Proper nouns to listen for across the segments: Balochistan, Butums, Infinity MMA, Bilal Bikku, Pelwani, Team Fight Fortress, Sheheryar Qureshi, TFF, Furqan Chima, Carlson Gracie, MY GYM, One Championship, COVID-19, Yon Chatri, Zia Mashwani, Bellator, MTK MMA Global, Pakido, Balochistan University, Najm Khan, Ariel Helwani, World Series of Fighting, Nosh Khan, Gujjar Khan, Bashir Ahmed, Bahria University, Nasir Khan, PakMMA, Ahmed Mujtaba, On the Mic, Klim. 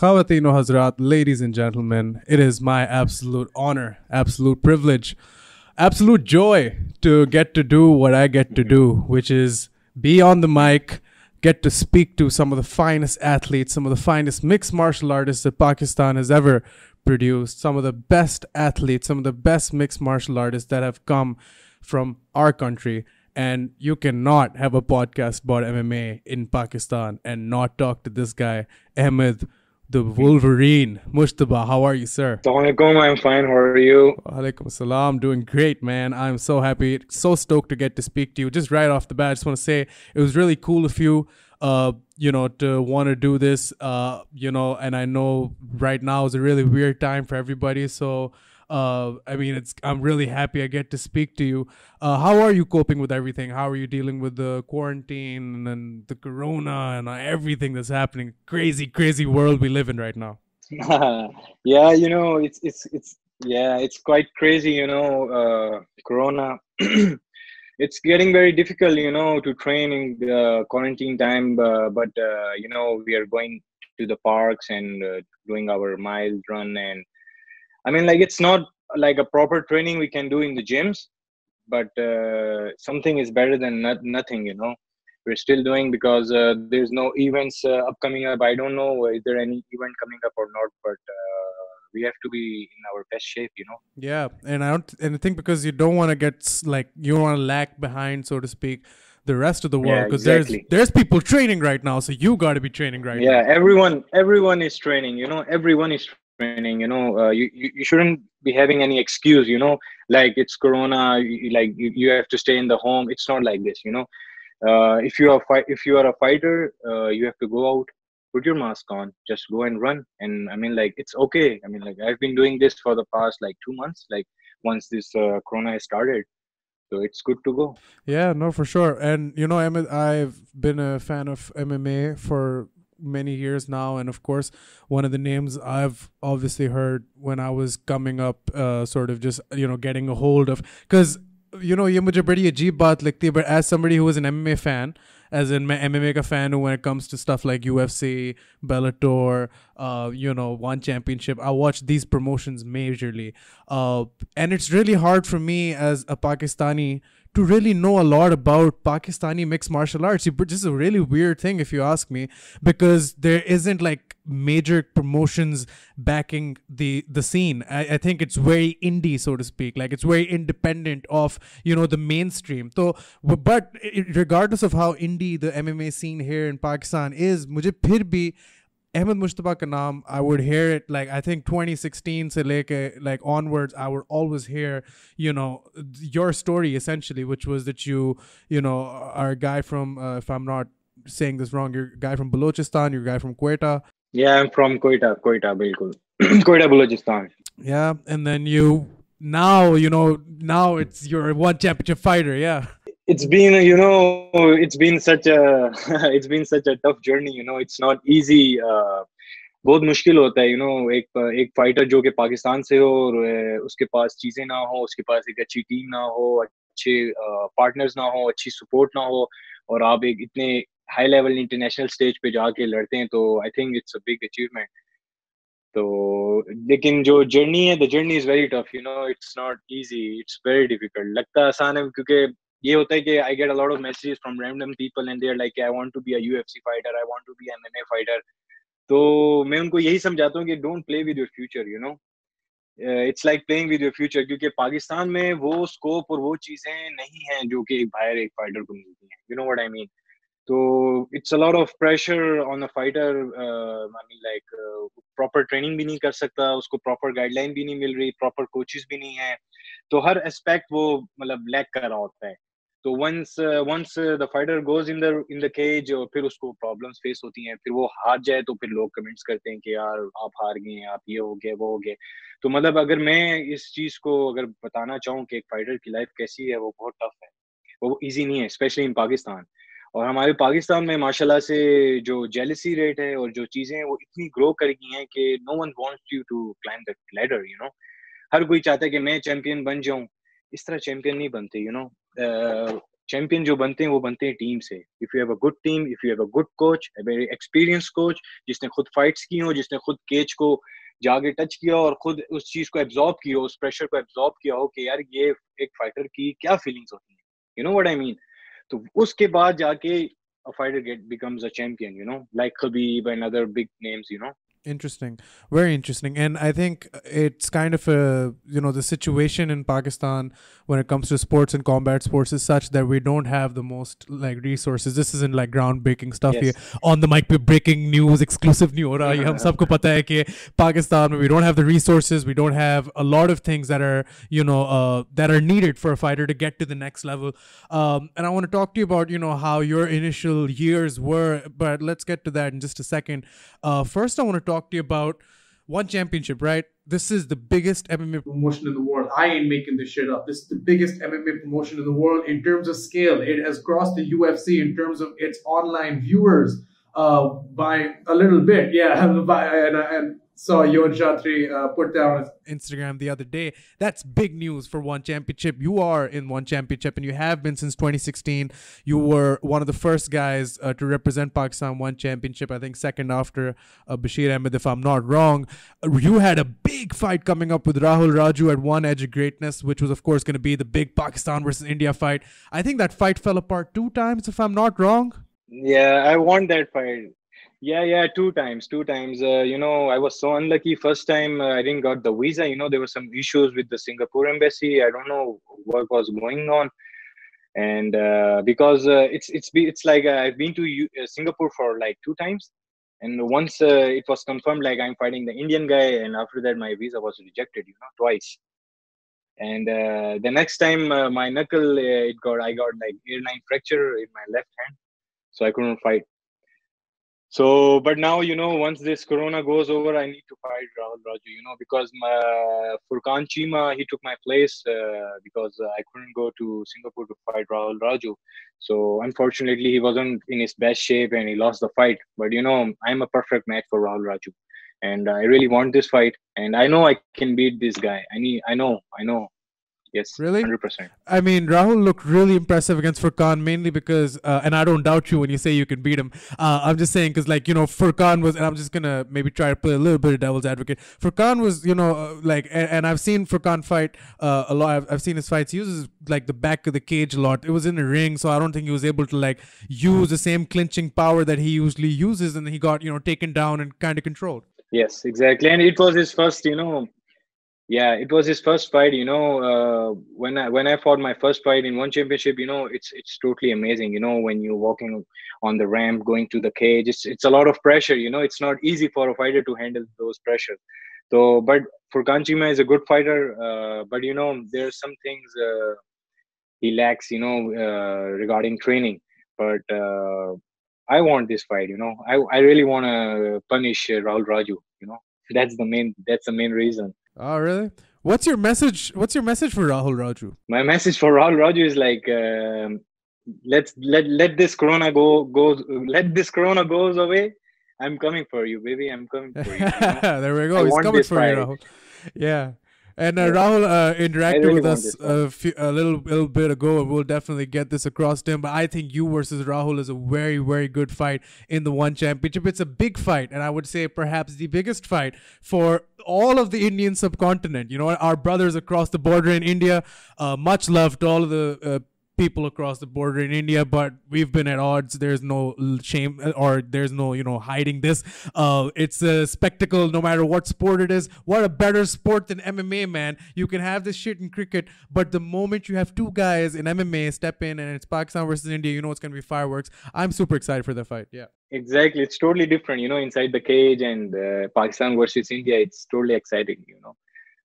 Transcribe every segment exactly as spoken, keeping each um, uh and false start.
Khawateen o Hazrat, ladies and gentlemen, it is my absolute honor, absolute privilege, absolute joy to get to do what I get to do, which is be on the mic, get to speak to some of the finest athletes, some of the finest mixed martial artists that Pakistan has ever produced, some of the best athletes, some of the best mixed martial artists that have come from our country. And you cannot have a podcast about M M A in Pakistan and not talk to this guy, Ahmed the Wolverine Mujtaba. How are you, sir? Assalamualaikum. I'm fine. How are you? Walaikum salam. Doing great, man. I'm so happy. So stoked to get to speak to you. Just right off the bat, I just want to say it was really cool of you, uh, you know, to want to do this, uh, you know, and I know right now is a really weird time for everybody. So, uh, I mean, it's I'm really happy I get to speak to you. Uh, how are you coping with everything? How are you dealing with the quarantine and then the corona and everything that's happening? Crazy, crazy world we live in right now. Yeah, you know, it's it's it's yeah, it's quite crazy. You know, uh, corona. It's getting very difficult, you know, to train in the quarantine time. Uh, but uh, you know, we are going to the parks and uh, doing our mile run and. I mean, like, it's not like a proper training we can do in the gyms, but uh, something is better than not, nothing, you know. We're still doing because uh, there's no events uh, upcoming up. I don't know if there any event coming up or not, but uh, we have to be in our best shape, you know. Yeah, and I don't, and I think because you don't want to get, like, you don't want to lag behind, so to speak, the rest of the world, because yeah, exactly. there's there's people training right now, so you got to be training right yeah, now. Yeah, everyone, everyone is training, you know, everyone is training. Training, you know, uh, you, you you shouldn't be having any excuse, you know, like it's corona, you, like you, you have to stay in the home. It's not like this, you know. Uh, if you are fight, if you are a fighter, uh, you have to go out, put your mask on, just go and run. And I mean, like, it's okay. I mean, like, I've been doing this for the past like two months. Like once this uh, corona has started. So it's good to go. Yeah, no, for sure. And you know, I've been a fan of M M A for many years now, and of course one of the names I've obviously heard when I was coming up, uh, sort of just, you know, getting a hold of, because you know, ye mujhe badi ajeeb baat lagti hai, but as somebody who is an M M A fan, as in मैं M M A का fan हूँ when it comes to stuff like U F C, Bellator, uh, you know, One Championship, I watch these promotions majorly, uh, and it's really hard for me as a Pakistani to really know a lot about Pakistani mixed martial arts. But this is a really weird thing if you ask me, because there isn't like major promotions backing the the scene. I, I think it's very indie, so to speak. Like it's very independent of, you know, the mainstream. So, but it, regardless of how indie the M M A scene here in Pakistan is, mujhe phir bhi Ahmed Mujtaba ka naam, I would hear it, like, I think twenty sixteen se leke, like, onwards, I would always hear, you know, your story, essentially, which was that you, you know, are a guy from, uh, if I'm not saying this wrong, you're a guy from Balochistan, you're a guy from Quetta. Yeah, I'm from Quetta, Quetta, bilkul. Quetta, Balochistan. Yeah, and then you, now, you know, now it's, you're a one championship fighter, yeah. It's been, you know, it's been such a, it's been such a tough journey, you know, it's not easy, बहुत मुश्किल होता है, you know, एक एक fighter जो के पाकिस्तान से हो और उसके पास चीजें ना हो, उसके पास एक अच्छी team ना हो, अच्छे partners ना हो, अच्छी support ना हो, और आप एक इतने high level international stage पे जाके लड़ते हैं, तो I think it's a big achievement. So, लेकिन जो journey है, the journey is very tough, you know, it's not easy, it's very difficult. लगता आसान है क्योंकि ये होता है कि I get a lot of messages from random people and they're like I want to be a U F C fighter, I want to be an M M A fighter. तो मैं उनको यही समझाता हूँ कि don't play with your future, you know, uh, it's like playing with your future क्योंकि पाकिस्तान में वो scope और वो चीजें नहीं हैं जो कि एक बाहर एक fighter को मिलती हैं, you know what I mean? तो it's a lot of pressure on a fighter, uh, I mean like uh, proper training भी नहीं कर सकता, उसको proper guideline भी नहीं मिल रही, proper coaches भी नहीं हैं, तो हर aspect वो मतलब lack कर रहा होता है. तो once uh, once uh, the fighter goes in the in the cage और फिर उसको problems face होती हैं, फिर वो हार जाए तो फिर लोग comments करते हैं कि यार आप हार गए, आप ये हो गए, वो हो गए. तो मतलब अगर मैं इस चीज को अगर बताना चाहूँ कि एक fighter की life कैसी है, वो बहुत tough है, वो easy नहीं है, especially in Pakistan. और हमारे पाकिस्तान में माशाल्लाह से जो jealousy rate है और जो चीजें वो इतनी grow कर गई हैं कि no one wants you to climb the ladder, you know. हर कोई चाहता है कि मैं champion बन जाऊँ, इस तरह champion नहीं बनते, you know. Uh, चैंपियन जो बनते हैं वो बनते हैं टीम से. If you have a good team, if you have a good coach, a very experience coach जिसने खुद फाइट्स की हो, जिसने खुद केच को जाके टच किया और खुद उस चीज को एब्जॉर्ब किया हो, उस प्रेशर को एब्जॉर्ब किया हो कि यार ये एक फाइटर की क्या फीलिंग्स होती है, you know what I mean. तो उसके बाद जाके a fighter get becomes a champion, you know, like Khabib and other big names, you know. Interesting, very interesting. And I think it's kind of a, you know, the situation in Pakistan when it comes to sports and combat sports is such that we don't have the most like resources. This isn't like groundbreaking stuff. Yes. Here on the mic pe breaking news, exclusive nahi ho raha. Hum sabko pata hai ki Pakistan we don't have the resources, we don't have a lot of things that are, you know, uh, that are needed for a fighter to get to the next level. Um, and I want to talk to you about, you know, how your initial years were, but let's get to that in just a second. Uh, first I want to talk talk to you about One Championship, right? This is the biggest M M A promotion in the world. I ain't making this shit up. This is the biggest M M A promotion in the world in terms of scale. It has crossed the U F C in terms of its online viewers uh, by a little bit. Yeah, by, and, and saw Yon Chatri uh, put down his Instagram the other day. That's big news for One Championship. You are in One Championship and you have been since twenty sixteen. You were one of the first guys uh, to represent Pakistan One Championship, I think second after uh, Bashir Ahmed, if I'm not wrong. You had a big fight coming up with Rahul Raju at One Edge of Greatness, which was of course going to be the big Pakistan versus India fight. I think that fight fell apart two times, if I'm not wrong. Yeah, I won that fight. Yeah, yeah, two times, two times. Uh, you know, I was so unlucky. First time, uh, I didn't got the visa. You know, there were some issues with the Singapore embassy. I don't know what was going on, and uh, because uh, it's it's it's like uh, I've been to U uh, Singapore for like two times, and once uh, it was confirmed like I'm fighting the Indian guy, and after that my visa was rejected. You know, twice, and uh, the next time uh, my knuckle uh, it got I got like airline fracture in my left hand, so I couldn't fight. So, but now, you know, once this corona goes over, I need to fight Rahul Raju, you know, because my, uh, Furqan Chima, he took my place uh, because uh, I couldn't go to Singapore to fight Rahul Raju. So, unfortunately, he wasn't in his best shape and he lost the fight. But, you know, I'm a perfect match for Rahul Raju. And I really want this fight. And I know I can beat this guy. I need, I know, I know. Yes, really? one hundred percent. I mean, Rahul looked really impressive against Furqan, mainly because, uh, and I don't doubt you when you say you can beat him. Uh, I'm just saying because, like, you know, Furqan was, and I'm just going to maybe try to play a little bit of devil's advocate. Furqan was, you know, uh, like, and, and I've seen Furqan fight uh, a lot. I've, I've seen his fights. He uses, like, the back of the cage a lot. It was in a ring, so I don't think he was able to, like, use the same clinching power that he usually uses. And he got, you know, taken down and kind of controlled. Yes, exactly. And it was his first, you know, yeah, it was his first fight, you know, uh, when I when I fought my first fight in One Championship, you know, it's it's totally amazing, you know, when you're walking on the ramp, going to the cage, it's it's a lot of pressure, you know, it's not easy for a fighter to handle those pressures. So, but Furqan Chima is a good fighter, uh, but, you know, there are some things uh, he lacks, you know, uh, regarding training, but uh, I want this fight, you know, I, I really want to punish Rahul Raju, you know, that's the main, that's the main reason. Oh, really? What's your message? What's your message for Rahul Raju? My message for Rahul Raju is like, um, let's let let this corona go goes let this corona goes away. I'm coming for you, baby. I'm coming for you. you know? There we go. I He's coming for fight. you, Rahul. Yeah. And uh, Rahul uh, interacted really with us a, few, a little, little bit ago, and we'll definitely get this across to him. But I think you versus Rahul is a very, very good fight in the One Championship. It's a big fight, and I would say perhaps the biggest fight for all of the Indian subcontinent. You know, our brothers across the border in India, uh, much love to all of the uh, people across the border in India, but we've been at odds. There's no shame or there's no, you know, hiding this. Uh, it's a spectacle no matter what sport it is. What a better sport than M M A, man. You can have this shit in cricket, but the moment you have two guys in M M A step in and it's Pakistan versus India, you know it's going to be fireworks. I'm super excited for the fight. Yeah. Exactly. It's totally different, you know, inside the cage and uh, Pakistan versus India. It's totally exciting, you know.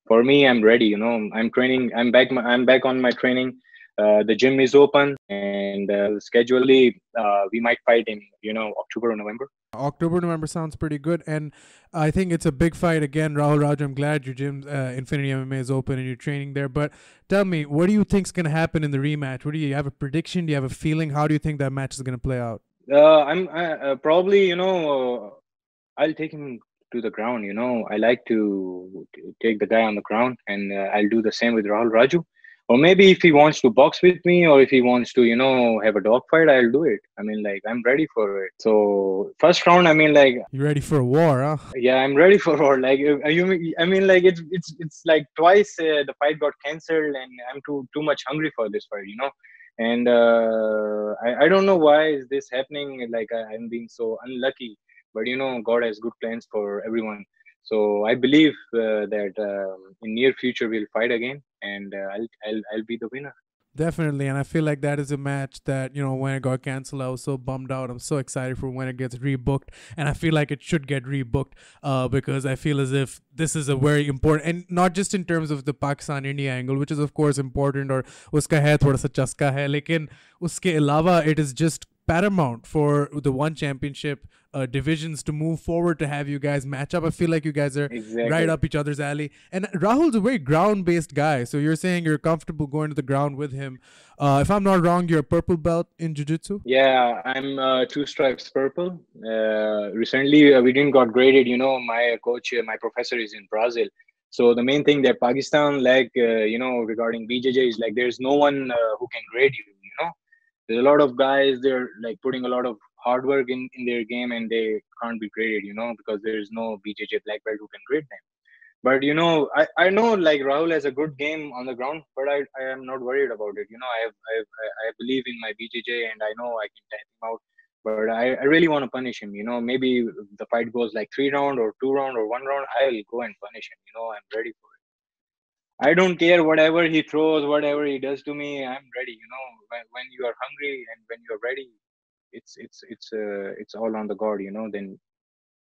For me, I'm ready, you know. I'm training. I'm back. My, I'm back on my training. Uh, the gym is open and uh, schedually uh, we might fight in, you know, October or November. October, November sounds pretty good. And I think it's a big fight again. Rahul Raju, I'm glad your gym, uh, Infinity M M A is open and you're training there. But tell me, what do you think is going to happen in the rematch? What do you, you have a prediction? Do you have a feeling? How do you think that match is going to play out? Uh, I'm I, uh, probably, you know, uh, I'll take him to the ground. You know, I like to take the guy on the ground and uh, I'll do the same with Rahul Raju. Or maybe if he wants to box with me, or if he wants to, you know, have a dog fight, I'll do it. I mean, like, I'm ready for it. So first round, I mean, like, you ready for war, huh? Yeah, I'm ready for war. Like, you, I mean, like, it's it's it's like twice uh, the fight got cancelled, and I'm too too much hungry for this fight, you know. And uh, I I don't know why is this happening. Like, I, I'm being so unlucky, but you know, God has good plans for everyone. So I believe uh, that um, in near future we'll fight again, and uh, I'll, I'll I'll be the winner. Definitely, and I feel like that is a match that, you know, when it got cancelled, I was so bummed out. I'm so excited for when it gets rebooked, and I feel like it should get rebooked uh, because I feel as if this is a very important, and not just in terms of the Pakistan-India angle, which is of course important, or uska hai thoda sa chaska hai, lekin uske alawa it is just paramount for the One Championship uh, divisions to move forward, to have you guys match up. I feel like you guys are exactly right up each other's alley. And Rahul's a very ground-based guy. So you're saying you're comfortable going to the ground with him. Uh, if I'm not wrong, you're a purple belt in jiu-jitsu? Yeah, I'm uh, two stripes purple. Uh, recently, uh, we didn't got graded. You know, my coach, uh, my professor is in Brazil. So the main thing that Pakistan, like, uh, you know, regarding B J J is like, there's no one uh, who can grade you, you know. There's a lot of guys, they're like putting a lot of hard work in, in their game, and they can't be graded, you know, because there's no B J J black belt who can grade them. But, you know, I, I know like Rahul has a good game on the ground, but I, I am not worried about it. You know, I have, I have, I believe in my B J J, and I know I can tap him out, but I, I really want to punish him. You know, maybe the fight goes like three round or two round or one round. I will go and punish him. You know, I'm ready for it. I don't care whatever he throws, whatever he does to me. I'm ready, you know. When, when you are hungry and when you are ready, it's it's it's uh, it's all on the guard, you know. Then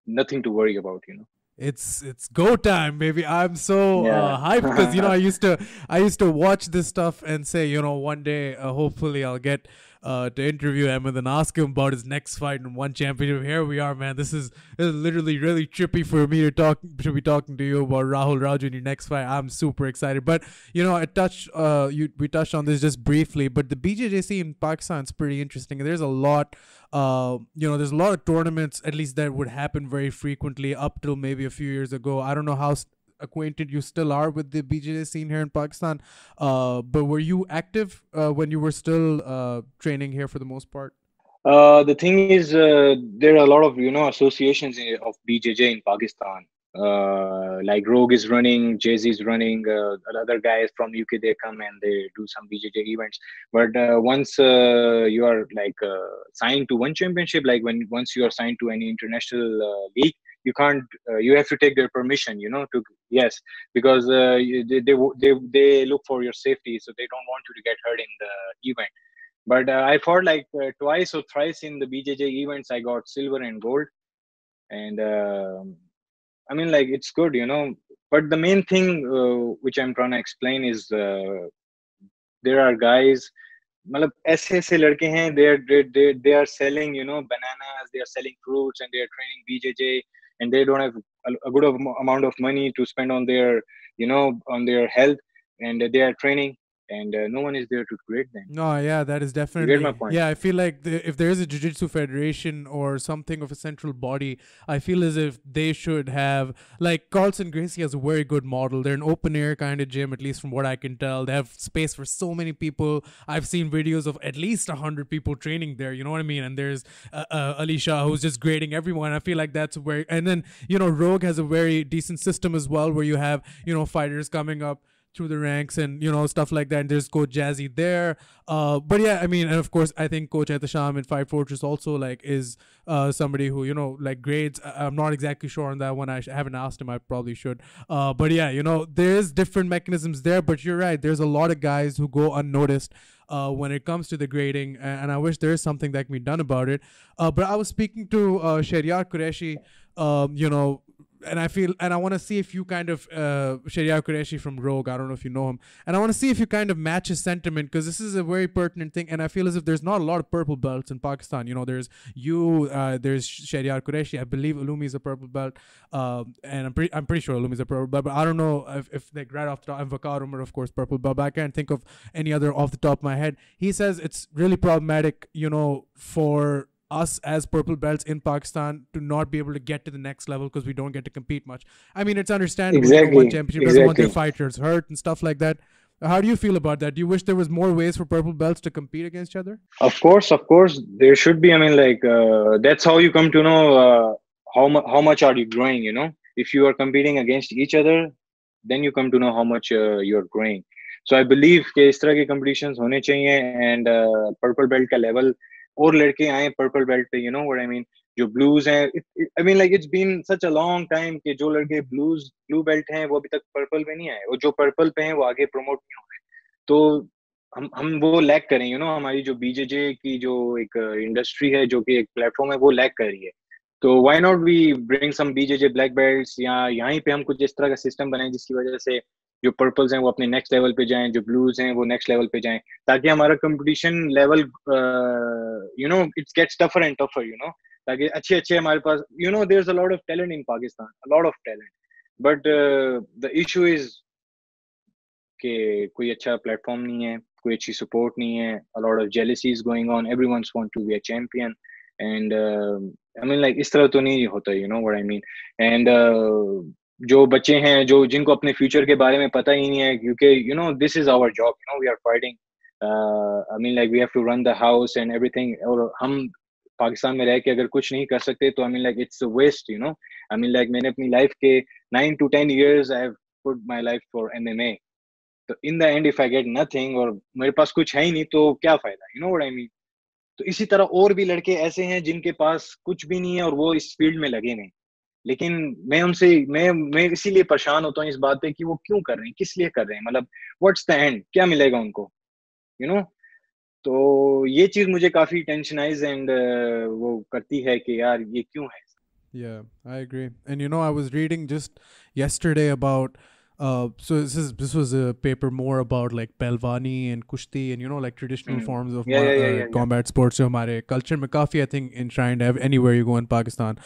nothing to worry about, you know. It's it's go time, baby. I'm so yeah. uh, hyped because, you know, I used to I used to watch this stuff and say, you know, one day uh, hopefully I'll get uh, to interview him and then ask him about his next fight in One Championship. Here we are, man. This is, this is literally really trippy for me to talk to be talking to you about Rahul Raju in your next fight. I'm super excited. But, you know, I touched uh you we touched on this just briefly, but the B J J scene in Pakistan is pretty interesting. There's a lot uh you know, there's a lot of tournaments, at least that would happen very frequently up till maybe a few years ago. I don't know how acquainted you still are with the B J J scene here in Pakistan, uh, but were you active uh, when you were still uh, training here for the most part? Uh, the thing is, uh, there are a lot of, you know, associations in, of B J J in Pakistan. Uh, like Rogue is running, Jay-Z is running, uh, other guys from U K, they come and they do some B J J events. But uh, once uh, you are like uh, signed to One Championship, like when once you are signed to any international uh, league, you can't, uh, you have to take their permission, you know, to, yes, because uh, they, they, they, they look for your safety. So they don't want you to get hurt in the event. But uh, I fought like uh, twice or thrice in the B J J events. I got silver and gold. And uh, I mean, like, it's good, you know, but the main thing uh, which I'm trying to explain is uh, there are guys, they're, they're, they are selling, you know, bananas, they are selling fruits, and they are training B J J. And they don't have a good amount of money to spend on their, you know, on their health, and they are training, and uh, no one is there to grade them. No, yeah, that is definitely. You get my point. Yeah, I feel like the, if there is a jiu-jitsu federation or something of a central body, I feel as if they should have, like Carlson Gracie has a very good model. They're an open air kind of gym, at least from what I can tell. They have space for so many people. I've seen videos of at least a hundred people training there. You know what I mean? And there's uh, uh, Ali Shah who's just grading everyone. I feel like that's where. And then, you know, Rogue has a very decent system as well, where you have, you know, fighters coming up through the ranks and, you know, stuff like that. And there's Coach Jazzy there. Uh, but yeah, I mean, and of course, I think Coach Atasham in Fight Fortress also, like, is uh, somebody who, you know, like, grades. I'm not exactly sure on that one. I, sh I haven't asked him. I probably should. Uh, but yeah, you know, there's different mechanisms there. But you're right. There's a lot of guys who go unnoticed Uh, when it comes to the grading, and I wish there is something that can be done about it. Uh, but I was speaking to uh, Sheheryar Qureshi, um, you know, and I feel, and I want to see if you kind of, uh, Sheheryar Qureshi from Rogue, I don't know if you know him, and I want to see if you kind of match his sentiment, because this is a very pertinent thing, and I feel as if there's not a lot of purple belts in Pakistan. You know, there's you, uh, there's Sheheryar Qureshi, I believe Illumi is a purple belt, um, and I'm, pre I'm pretty sure Illumi is a purple belt, but I don't know if, if like right off the top, Amvakaarum are of course purple belt, but I can't think of any other off the top of my head. He says it's really problematic, you know, for us as purple belts in Pakistan to not be able to get to the next level because we don't get to compete much. I mean, it's understandable. Exactly. One Championship, exactly. Everyone, their fighters hurt and stuff like that. How do you feel about that? Do you wish there was more ways for purple belts to compete against each other? Of course, of course. There should be. I mean, like, uh, that's how you come to know uh, how, mu how much are you growing, you know? If you are competing against each other, then you come to know how much uh, you're growing. So I believe that these type of competitions should be, and uh, purple belt ka level, aur ladke aaye purple belt pe, you know what I mean? जो blues हैं, it, it, I mean like it's been such a long time कि जो लड़के blues blue belt हैं वो अभी तक purple पे नहीं आए, और जो purple पे हैं वो आगे promote नहीं हो रहे, तो हम हम वो lack करें, you know, हमारी जो B J J की जो एक industry है, जो कि एक platform है, वो lack कर रही है. तो why not we bring some B J J black belts, या यहाँ पे हम कुछ इस तरह का system बनाएं जिसकी वजह से जो पर्पल्स हैं वो अपने नेक्स्ट लेवल पे जाएं, जो ब्लूज हैं वो नेक्स्ट लेवल पे जाएं, ताकि हमारा competition level you know it's gets tougher and tougher, you know, ताकि अच्छे अच्छे हमारे पास, you know, there is a lot of talent in Pakistan, a lot of talent, but the issue is के कोई अच्छा प्लेटफॉर्म नहीं है, कोई अच्छी सपोर्ट नहीं है, a lot of jealousy is going on, everyone want to be a champion, and I mean like इस तरह तो नहीं होता, you know what I mean. And जो बच्चे हैं, जो जिनको अपने फ्यूचर के बारे में पता ही नहीं है, क्योंकि you know this is our job, you know we are fighting, I mean like we have to run the house and everything, और हम पाकिस्तान में रह के अगर कुछ नहीं कर सकते तो I mean like it's a waste, you know. I mean like मैंने अपनी लाइफ के nine to ten years I have put my life for M M A, तो in the end if I get nothing और मेरे पास कुछ है ही नहीं तो क्या फायदा, you know what I mean. तो इसी तरह और भी लड़के ऐसे हैं जिनके पास कुछ भी नहीं है और वो इस फील्ड में लगे नहीं, लेकिन मैं उनसे मैं मैं इसीलिए परेशान होता हूँ इस बात पे कि वो क्यों कर रहे हैं, किस लिए कर रहे हैं, मतलब व्हाट्स द एंड, क्या मिलेगा उनको, यू you नो know? तो ये चीज मुझे काफी टेंशनाइज एंड uh, वो करती है कि यार ये क्यों है. Yeah, I agree. And you know, I was reading just yesterday about uh, so this is this was a paper more about like Pelwani and Kushti and you know like traditional mm. forms of yeah, yeah, yeah, yeah, combat yeah. sports. So हमारे culture में काफी I think enshrined anywhere you go in Pakistan.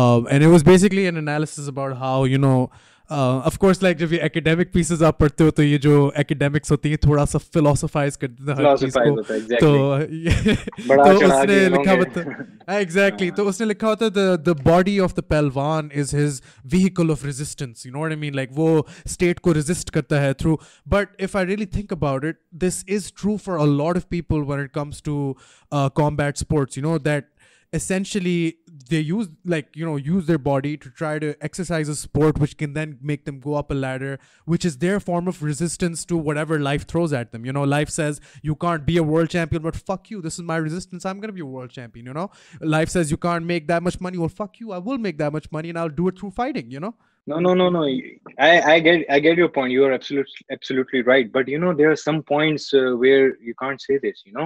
Um, and it was basically an analysis about how, you know, uh, of course, like जब ये academic pieces आप पढ़ते हो तो ये जो academics होती है थोड़ा सा philosophize कर देता है हर चीज़ को, तो बड़ा चढ़ा के होंगे. Exactly. तो उसने लिखा होता है the the body of the Pelwan is his vehicle of resistance. You know what I mean? Like वो state को resist करता है through. But if I really think about it, this is true for a lot of people when it comes to uh, combat sports. You know that. Essentially they use like you know use their body to try to exercise a sport which can then make them go up a ladder, which is their form of resistance to whatever life throws at them. You know, life says you can't be a world champion, but fuck you, this is my resistance, I'm gonna be a world champion. You know, life says you can't make that much money, well fuck you, I will make that much money and I'll do it through fighting, you know. No, no, no, no. I, I get, I get your point. You are absolutely, absolutely right. But you know, there are some points uh, where you can't say this. You know,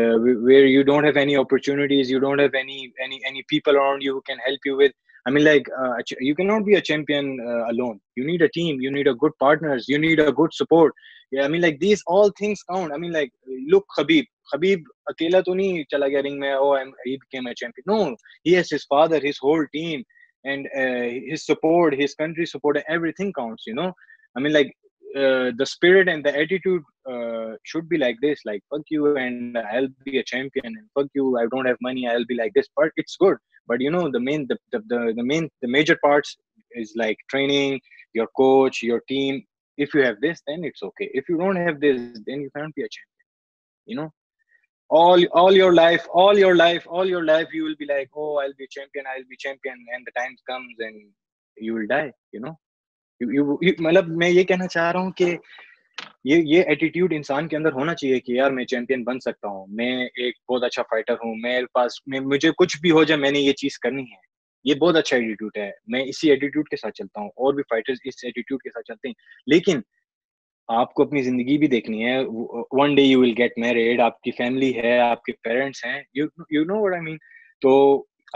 uh, where you don't have any opportunities, you don't have any, any, any people around you who can help you with. I mean, like uh, you cannot be a champion uh, alone. You need a team. You need a good partners. You need a good support. Yeah, I mean, like these all things count. I mean, like look, Khabib. Khabib akela to nahi chala gaya ring mein. Oh, I'm, he became a champion. No, he has his father, his whole team. And uh, his support, his country support, everything counts, you know. I mean, like uh, the spirit and the attitude uh, should be like this, like fuck you and I'll be a champion, and fuck you, I don't have money, I'll be like this. But it's good. But you know, the main, the the the, the main, the major parts is like training, your coach, your team. If you have this, then it's okay. If you don't have this, then you can't be a champion. You know. all all your life all your life all your life you will be like, oh, I'll be champion, I'll be champion, and the time comes and you will die, you know. you you, you matlab main ye kehna cha raha hu ki ye ye attitude insaan ke andar hona chahiye ki yaar main champion ban sakta hu, main ek bahut acha fighter hu, mere paas main mujhe kuch bhi ho jaye maine ye cheez karni hai. ye bahut acha attitude hai, main isi attitude ke sath chalta hu, aur bhi fighters is attitude ke sath chalte hain. lekin आपको अपनी जिंदगी भी देखनी है, one day you will get married, आपकी family है, आपके parents हैं, you you know what I mean. तो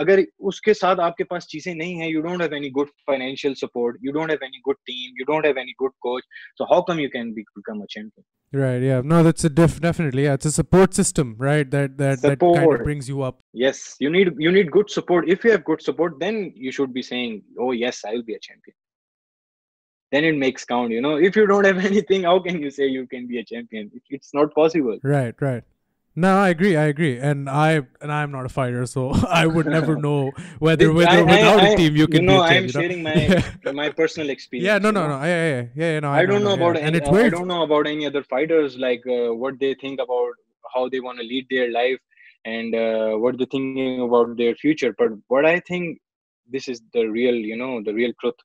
अगर उसके साथ आपके पास चीजें नहीं है, you don't have any good financial support, you don't have any good team, you don't have any good coach, so how come you can become a champion, right? Yeah no that's a definitely it's a support system, right? That that that kind of brings you up. Yes, you need you need good support. If you have good support then you should be saying, oh yes, I will be a champion. Then it makes count, you know. If you don't have anything, how can you say you can be a champion? It's not possible. Right, right. No, I agree. I agree, and I and I'm not a fighter, so I would never know whether with I, or without I, I, a team you can. No, I am sharing my yeah. my personal experience. Yeah, no, no, no. Yeah, yeah, yeah. No, I, I don't know, know about yeah. any. Uh, I don't know about any other fighters, like uh, what they think about how they want to lead their life and uh, what they're thinking about their future. But what I think, this is the real, you know, the real truth.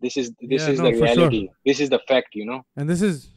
This is this yeah, is no, the reality. Sure. This is the fact, you know. And this is.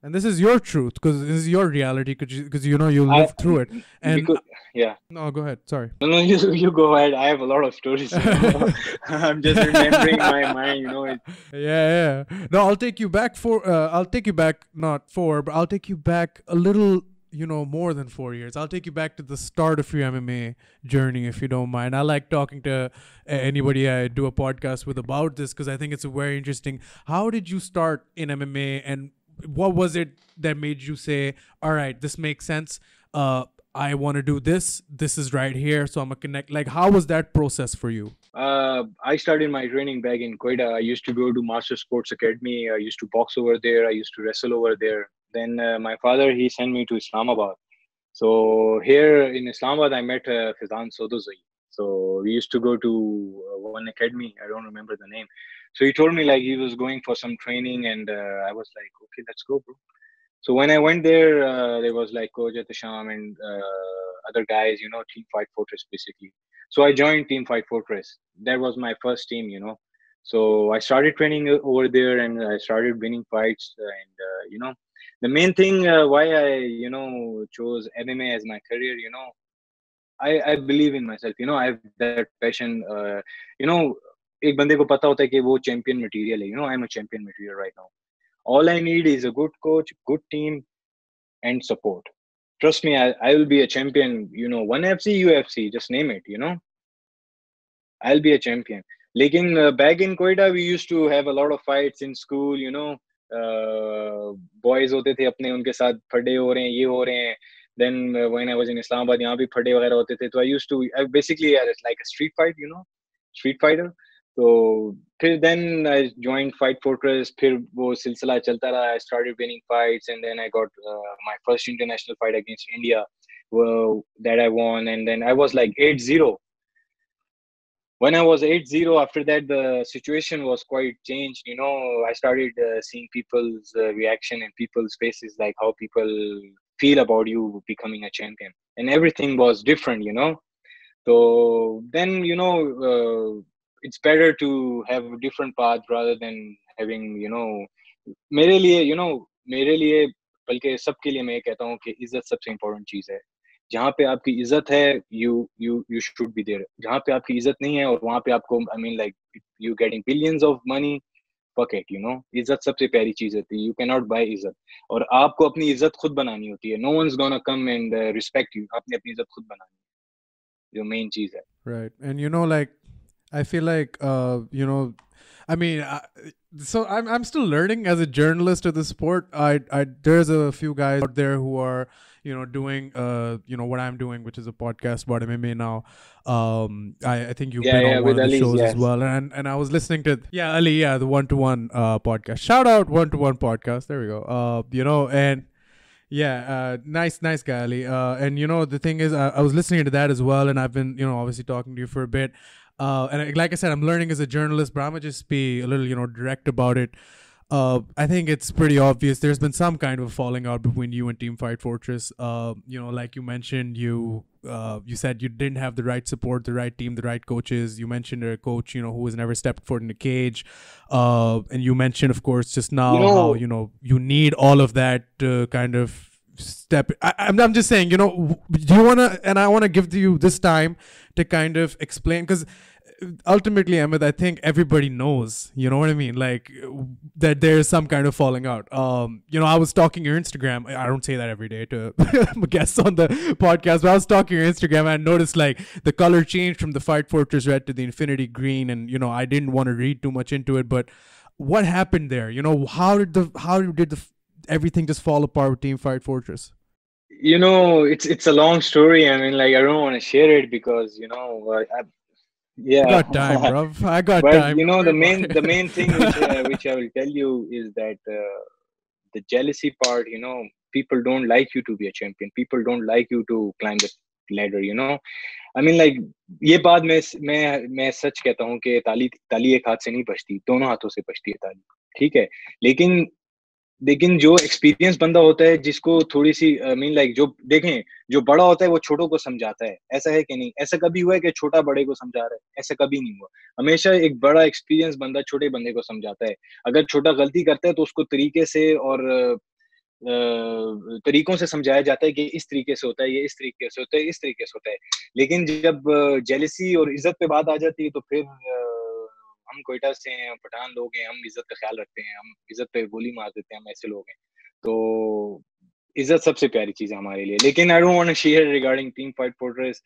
And this is your truth, because this is your reality, because you, you know you live I, through it. And because, yeah. No, go ahead. Sorry. No, no, you, you go ahead. I have a lot of stories. You know? I'm just remembering my mind, you know. It. Yeah, yeah. No, I'll take you back for. Uh, I'll take you back not four, but I'll take you back a little. You know, more than four years. I'll take you back to the start of your M M A journey, if you don't mind. I like talking to anybody I do a podcast with about this, because I think it's very interesting. How did you start in M M A, and what was it that made you say, all right, this makes sense, uh I want to do this, this is right here, so I'm gonna connect? Like, how was that process for you? uh I started my training back in Quetta. I used to go to Master Sports Academy. I used to box over there. I used to wrestle over there. Then uh, my father, he sent me to Islamabad. So here in Islamabad, I met uh, Faizan Zan. So we used to go to uh, one academy. I don't remember the name. So he told me, like, he was going for some training, and uh, I was like, okay, let's go, bro. So when I went there, uh, there was like Coach Atasham and uh, other guys, you know, Team Fight Fortress, basically. So I joined Team Fight Fortress. That was my first team, you know. So I started training over there, and I started winning fights. And, uh, you know, the main thing uh, why I, you know, chose M M A as my career, you know, I, I believe in myself, you know, I have that passion, uh, you know, एक बंदे को पता होता है कि वो champion material है, you know, I'm a champion material right now. All I need is a good coach, good team, and support. Trust me, I, I will be a champion, you know, one F C, U F C, just name it, you know. I'll be a champion. Lekin uh, back in Quetta, we used to have a lot of fights in school, you know, uh, boys होते थे अपने, उनके साथ फड़े हो रहे हैं, ये हो रहे हैं. Then uh, when I was in Islamabad, यहाँ भी फड़े वगैरह होते थे. So I used to, I basically, I was like a street fight, you know, street fighter. So then I joined Fight Fortress. Then वो सिलसिला चलता रहा. I started winning fights, and then I got uh, my first international fight against India, well, that I won. And then I was like eight zero. When I was eight zero, after that, the situation was quite changed. You know, I started uh, seeing people's uh, reaction and people's faces, like how people feel about you becoming a champion. And everything was different, you know. So then, you know, uh, it's better to have a different path rather than having, you know, मेरे लिए, you know, मेरे लिए बल्कि सबके लिए मैं कहता हूँ कि इज्जत सबसे इम्पोर्टेंट चीज़ है. जहाँ पे आपकी इज्जत है, you you you should be there. जहाँ पे आपकी इज्जत नहीं है और वहाँ पे आपको, I mean, like, you getting billions of money, fuck it, you know. इज्जत सबसे प्यारी चीज़ होती है. You cannot buy इज्जत. और आपको अपनी इज्जत खुद बनानी होती है. No one's gonna come and uh, respect you. आपने अपनी इज्जत खुद बनानी है, जो मेन चीज़ है. Right, and you know, like, I feel like, uh, you know, I mean, I, so I'm I'm still learning as a journalist of the sport. I I there's a few guys out there who are, you know, doing uh you know what I'm doing, which is a podcast about M M A now. Um, I I think you've yeah, been yeah, on one of the shows yes. as well, and and I was listening to yeah Ali yeah the one to one uh podcast. Shout out one to one podcast. There we go. Uh, you know, and yeah, uh, nice nice guy Ali. Uh, and you know the thing is, I, I was listening to that as well, and I've been, you know, obviously talking to you for a bit. Uh, and like I said, I'm learning as a journalist, but I'm going to just be a little, you know, direct about it. Uh, I think it's pretty obvious. There's been some kind of falling out between you and Team Fight Fortress. Uh, you know, like you mentioned, you uh, you said you didn't have the right support, the right team, the right coaches. You mentioned a coach, you know, who has never stepped foot in a cage. Uh, and you mentioned, of course, just now, you know, how, you know, you need all of that uh, kind of step. I, I'm, I'm just saying, you know, do you want to, and I want to give you this time to kind of explain, because ultimately, Ahmed, I think everybody knows, you know what I mean? Like, that there's some kind of falling out. Um, you know, I was talking your Instagram. I don't say that every day to guests on the podcast, but I was talking your Instagram, and I noticed, like, the color changed from the Fight Fortress red to the Infinity green. And, you know, I didn't want to read too much into it, but what happened there? You know, how did the, how did the, everything just fall apart with Team Fight Fortress? You know, it's it's a long story. I mean, like, I don't want to share it because, you know, I, I, yeah. I got time, bruv. I got but, time. You know, the main the main thing which, uh, which I will tell you is that uh, the jealousy part, you know, people don't like you to be a champion. People don't like you to climb the ladder, you know. I mean, like, ये बात मैं मैं मैं सच कहता हूँ कि ताली ताली एक हाथ से नहीं बचती, दोनों हाथों से बचती है ताली, ठीक है। लेकिन लेकिन जो एक्सपीरियंस बंदा होता है, जिसको थोड़ी सी आई मीन लाइक जो देखें जो बड़ा होता है वो छोटों को समझाता है, ऐसा है कि नहीं? ऐसा कभी हुआ है कि छोटा बड़े को समझा रहा है? ऐसा कभी नहीं हुआ। हमेशा एक बड़ा एक्सपीरियंस बंदा छोटे बंदे को समझाता है। अगर छोटा गलती करता है तो उसको तरीके से और तरीकों से समझाया जाता है कि इस तरीके से होता है, ये इस तरीके से होता है, इस तरीके से होता है। लेकिन जब जेलसी और इज्जत पे बात आ जाती है तो फिर हम क्वेटा से हैं, पठान लोग हैं, हम इज्जत का ख्याल रखते हैं, हम इज्जत पे गोली मार देते हैं, हम ऐसे लोग हैं। तो इज्जत सबसे प्यारी चीज है हमारे लिए। लेकिन I don't want to share regarding team fight fortress,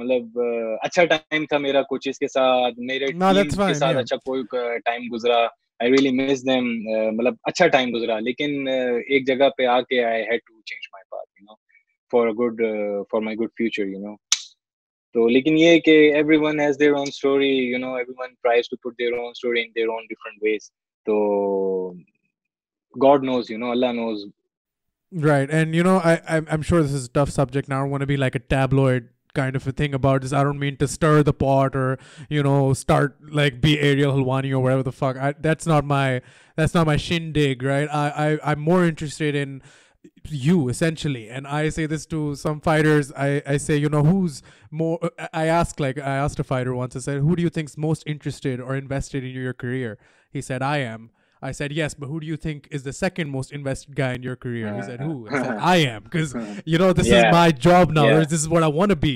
मतलब अच्छा टाइम था मेरा कोचेस के साथ, मेरे टीम के साथ अच्छा कोई टाइम गुजरा। आई रियली मिस देम, मतलब अच्छा टाइम गुजरा। लेकिन uh, एक जगह पे आके I had to change my path, you know, for good, for my good future, you know. तो लेकिन ये कि everyone has their own story, you know, everyone tries to put their own story in their own different ways. तो God knows, you know, Allah knows, right? And you know, I I am sure this is tough subject now, want to be like a tabloid kind of a thing about this. I don't mean to stir the pot or, you know, start like be Ariel Helwani or whatever the fuck. I, that's not my that's not my shindig, right? I, I I'm more interested in you essentially. And I say this to some fighters. I, I say, you know, who's more, I ask like I asked a fighter once, I said, who do you think's most interested or invested in your career? He said, I am. I said, yes, but who do you think is the second most invested guy in your career? He said, who? I said, I am, because, you know, this yeah. is my job now. Yeah. This is what I want to be.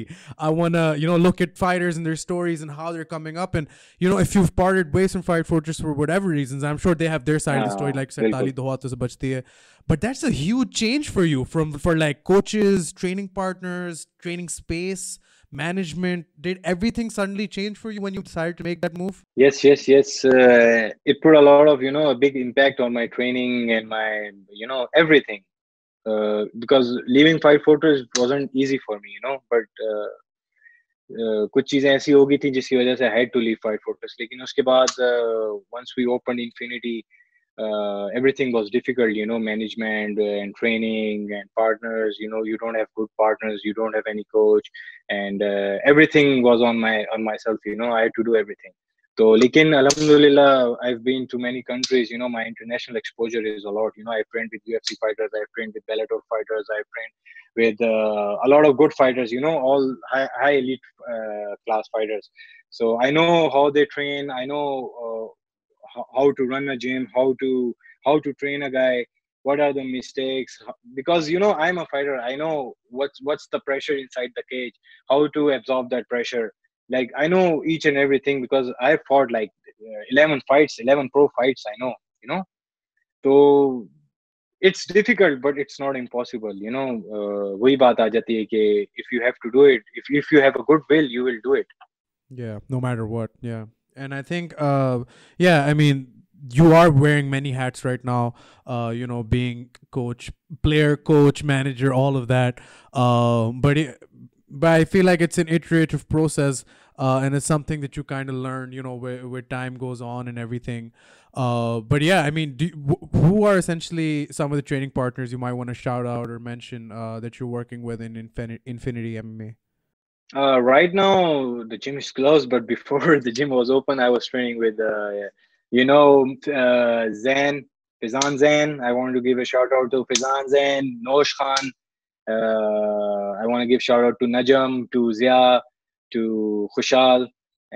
I want to, you know, look at fighters and their stories and how they're coming up. And, you know, if you've parted ways from Fight Fortress for whatever reasons, I'm sure they have their side uh, of the story, like, Tali do haathon se bachti hai. But that's a huge change for you from, for like coaches, training partners, training space, management. Did everything suddenly change for you when you decided to make that move? Yes, yes, yes. Uh, it put a lot of, you know, a big impact on my training and my, you know, everything. Uh, because leaving Fight Fortress wasn't easy for me, you know. But uh, uh, kuch cheeze aisi ho gayi thi jiski wajah se I had to leave Fight Fortress. Lekin uske baad, uh, once we opened Infinity, uh, everything was difficult, you know, management and training and partners, you know, you don't have good partners, you don't have any coach, and uh, everything was on my on myself, you know. I had to do everything. So lekin alhamdulillah, I've been to many countries, you know, my international exposure is a lot, you know. I've trained with U F C fighters, I've trained with Bellator fighters, I've trained with uh, a lot of good fighters, you know, all high, high elite uh, class fighters. So I know how they train, I know uh, how to run a gym, how to how to train a guy, what are the mistakes, because, you know, I'm a fighter. I know what's what's the pressure inside the cage, how to absorb that pressure. Like, I know each and everything because I fought like eleven fights, eleven pro fights. I know, you know. So it's difficult, but it's not impossible, you know. Wahi baat aa jati hai ki if you have to do it, if if you have a good will, you will do it. Yeah, no matter what. Yeah. And I think, uh, yeah, I mean, you are wearing many hats right now, uh, you know, being coach, player, coach, manager, all of that. Um, but it, but I feel like it's an iterative process, uh, and it's something that you kind of learn, you know, where, where time goes on and everything. Uh, but yeah, I mean, do, wh- who are essentially some of the training partners you might want to shout out or mention uh, that you're working with in Infin- Infinity M M A? Uh, right now the gym is closed, but before the gym was open, I was training with, uh, you know, uh, Zan, Faizan Zan. I wanted to give a shout out to Faizan Zan, Nosh Khan. Uh, I want to give shout out to Najam, to Zia, to Khushal.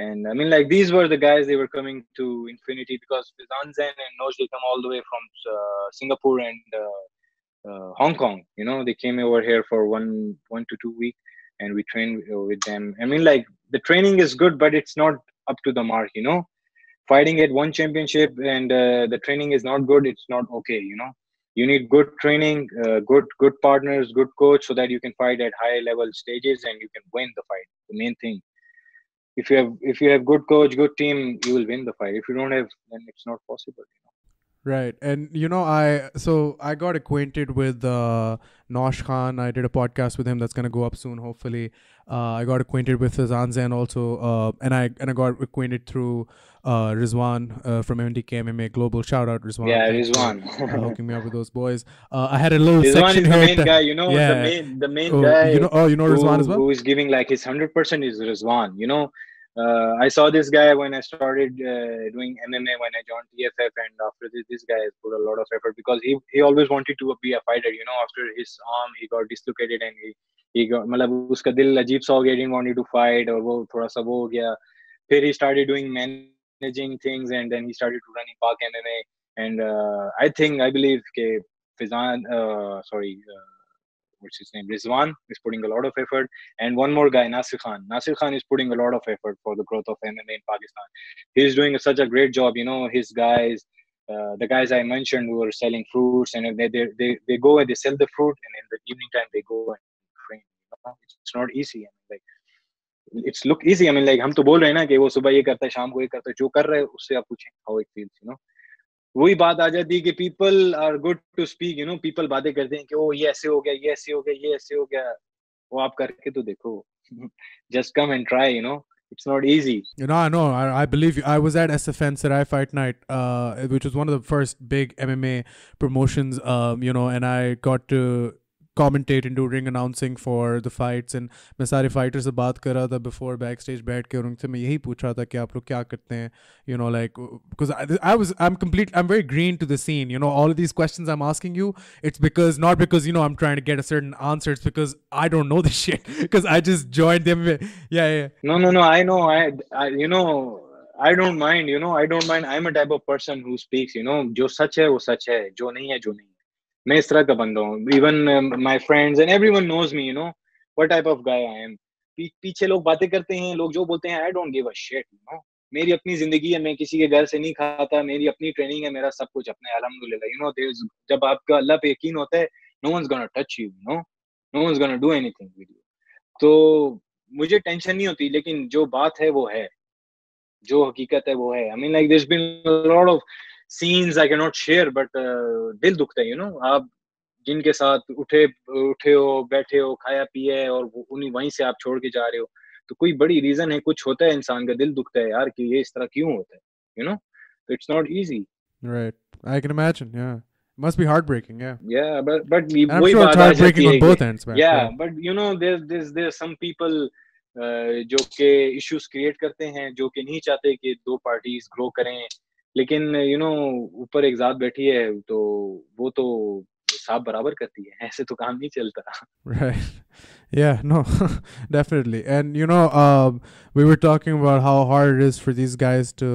And I mean, like, these were the guys, they were coming to Infinity because Faizan Zan and Nosh, they come all the way from uh, Singapore and uh, uh, Hong Kong. You know, they came over here for one, one to two weeks. And we train with them. I mean, like, the training is good, but it's not up to the mark, you know. Fighting at One Championship and uh, the training is not good, it's not okay, you know. You need good training, uh, good good partners, good coach, so that you can fight at high level stages and you can win the fight. The main thing, if you have if you have good coach, good team, you will win the fight. If you don't have, then it's not possible, you know. Right. And, you know, I so I got acquainted with uh, Nosh Khan. I did a podcast with him that's going to go up soon, hopefully. Uh, I got acquainted with Faizan Zan also, uh, and I and I got acquainted through uh, Rizwan uh, from M T K M M A Global. Shout out Rizwan! Yeah, Rizwan, uh, hooking me up with those boys. Uh, I had a little Rizwan section is the here. Main guy, you know, yeah. the main, the main oh, guy. You know, oh, you know Rizwan who, as well. Who is giving like his hundred percent is Rizwan. You know, uh, I saw this guy when I started uh, doing M M A when I joined T F F, and after this, this guy has put a lot of effort because he he always wanted to be a fighter. You know, after his arm he got dislocated and he. मतलब उसका दिल अजीब सा हो गया, didn't wanted to fight और वो थोड़ा सा वो हो गया. फिर he started doing managing things and then he started to running PakMMA and uh, I think I believe के Faizan uh, sorry uh, what's his name Rizwan is putting a lot of effort and one more guy Nasir Khan. Nasir Khan is putting a lot of effort for the growth of M M A in Pakistan. He is doing such a great job. You know his guys. Uh, the guys I mentioned who are selling fruits and they they they, they go and they sell the fruit and in the evening time they go and it's not easy. I mean, like it's look easy. I mean, like हम तो बोल रहे हैं ना कि वो सुबह ये करता है, शाम को ये करता है, जो कर रहे हैं उससे आप पूछें how it feels, you know. वही बात आ जाती है कि people are good to speak, you know. People बातें करते हैं कि ओ ये ऐसे हो गया, ये ऐसे हो गया, ये ऐसे हो गया. वो आप करके तो देखो. Just come and try, you know. It's not easy. You know, I know. I, I believe you. I was at S F N Sarai Fight Night, uh, which was one of the first big M M A promotions, um, you know, and I got to commentate and do ring announcing for the fights and मैं सारे fighters से बात कर रहा था before backstage बैठ के और उनसे मैं यही पूछ रहा था कि आप लोग क्या करते हैं, you know, like because I, I was I'm complete I'm very green to the scene, you know. All of these questions I'm asking you, it's because not because you know I'm trying to get a certain answer, it's because I don't know this shit because I just joined them. Yeah, yeah. No, no, no. I know. I, I you know. I don't mind. You know. I don't mind. I'm a type of person who speaks. You know. जो सच है वो सच है. जो नहीं है जो नहीं. मैं इस तरह का बंदा हूँ. Even my friends and everyone knows me, you know what type of guy I am. पीछे लोग बातें करते हैं, लोग जो बोलते हैं I don't give a shit, you know. मेरी अपनी जिंदगी है, मैं किसी के घर से नहीं खाता, मेरी अपनी ट्रेनिंग है, मेरा सब कुछ अपना है, अल्हम्दुलिल्लाह, यू नो. देयर इज, जब आपका अल्लाह पे यकीन होता है, no one's gonna touch you, no no one's gonna do anything with you. तो मुझे टेंशन नहीं होती, लेकिन जो बात है वो है, जो हकीकत है वो है. I mean like there's been a lot of scenes I cannot share, but uh, दिल दुखता है, you know. आप जिनके साथ उठे उठे हो, बैठे हो, खाया पिए और उन्हीं वहीं से आप छोड़ के जा रहे हो, तो कोई बड़ी रीजन है, कुछ होता है, इंसान का दिल दुखता है यार कि ये इस तरह क्यों होता है, you know. It's not easy. Right, I can imagine. Yeah, must be heartbreaking. Yeah. Yeah, but but I'm sure it's heartbreaking on both ends, man. Yeah, yeah, but you know there's there's there's some people uh, जो के issues create करते हैं, जो कि नहीं चाहते कि दो parties grow करें. लेकिन यू नो ऊपर एक जात बैठी है तो वो तो साफ बराबर करती है, ऐसे तो काम नहीं चलता. Right. Yeah, no. Definitely. And you know uh, we were talking about how hard it is for these guys to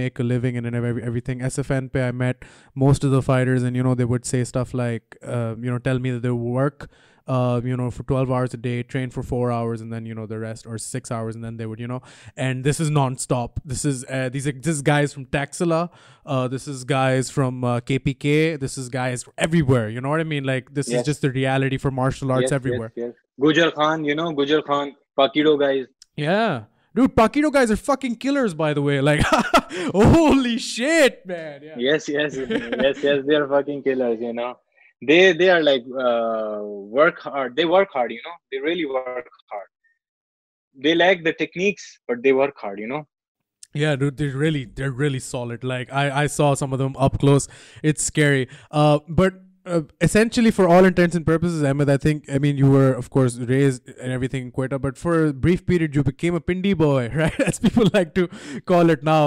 make a living and everything. S F N pe I met most of the fighters and you know they would say stuff like uh, you know tell me that they work Uh, you know, for twelve hours a day, train for four hours, and then you know the rest, or six hours, and then they would, you know, and this is non-stop. This is uh, these are, this is guys from Taxila, uh, this is guys from uh, K P K, this is guys everywhere. You know what I mean? Like this yes. is just the reality for martial arts yes, everywhere. Yes, yes. Gujjar Khan, you know, Gujjar Khan, Pakido guys. Yeah, dude, Pakido guys are fucking killers, by the way. Like, holy shit, man. Yeah. Yes, yes, yes, yes. They are fucking killers, you know. They they are like uh, work hard. They work hard, you know. They really work hard. They lack the techniques, but they work hard, you know. Yeah, dude, they're really they're really solid. Like I I saw some of them up close. It's scary. Uh, but. Uh, essentially for all intents and purposes, Ahmed, I think, I mean, you were of course raised and everything in Quetta, but for a brief period you became a Pindi boy, right, as people like to call it now.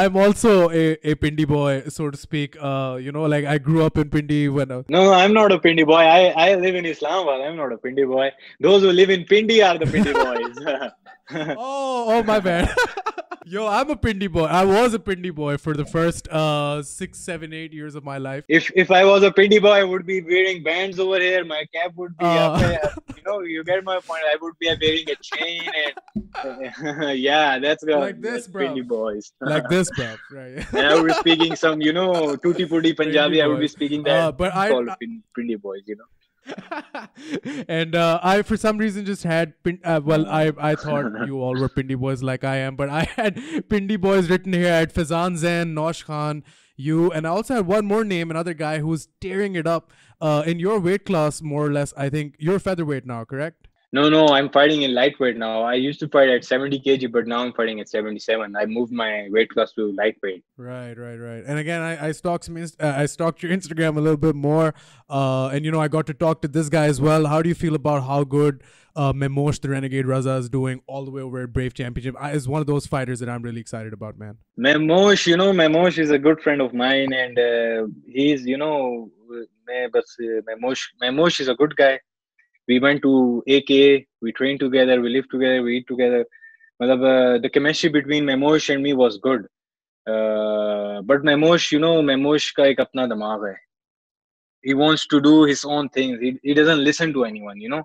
I'm also a, a Pindi boy, so to speak. Uh, you know, like I grew up in Pindi when I... No, no, I'm not a Pindi boy. I, I live in Islamabad. I'm not a Pindi boy. Those who live in Pindi are the Pindi boys. oh, oh my bad. Yo, I'm a Pindi boy. I was a Pindi boy for the first uh, six, seven, eight years of my life. If if I was a Pindi boy, I would be wearing bands over here. My cap would be uh, up there. You know, you get my point. I would be wearing a chain and uh, yeah, that's good. Like this, that's bro. Pindi boys. Like this, bro. Right. And I would be speaking some, you know, tutti putti Punjabi. I would be speaking that. Uh, but I called Pindi boys, you know. and uh, I for some reason just had pin uh, well I I thought you all were Pindi boys like I am, but I had Pindi boys written here. I had Faizan Zan, Nosh Khan, you, and I also had one more name, another guy who's tearing it up uh, in your weight class more or less. I think you're featherweight now, correct? No, no, I'm fighting in lightweight now. I used to fight at seventy kilograms, but now I'm fighting at seventy-seven. I moved my weight class to lightweight. Right, right, right. And again, I, I stalked some, uh, I stalked your Instagram a little bit more. Uh, and, you know, I got to talk to this guy as well. How do you feel about how good uh, Mamosh the Renegade Raza is doing all the way over at Brave Championship? I, is one of those fighters that I'm really excited about, man. Mamosh, you know, Mamosh is a good friend of mine. And uh, he's, you know, Mamosh, Mamosh is a good guy. We went to A K A, we trained together, we lived together, we eat together. Uh, the chemistry between Mamosh and me was good. Uh, but Mamosh, you know, Mamosh ka ek apna dimag hai. He wants to do his own things. He, he doesn't listen to anyone, you know.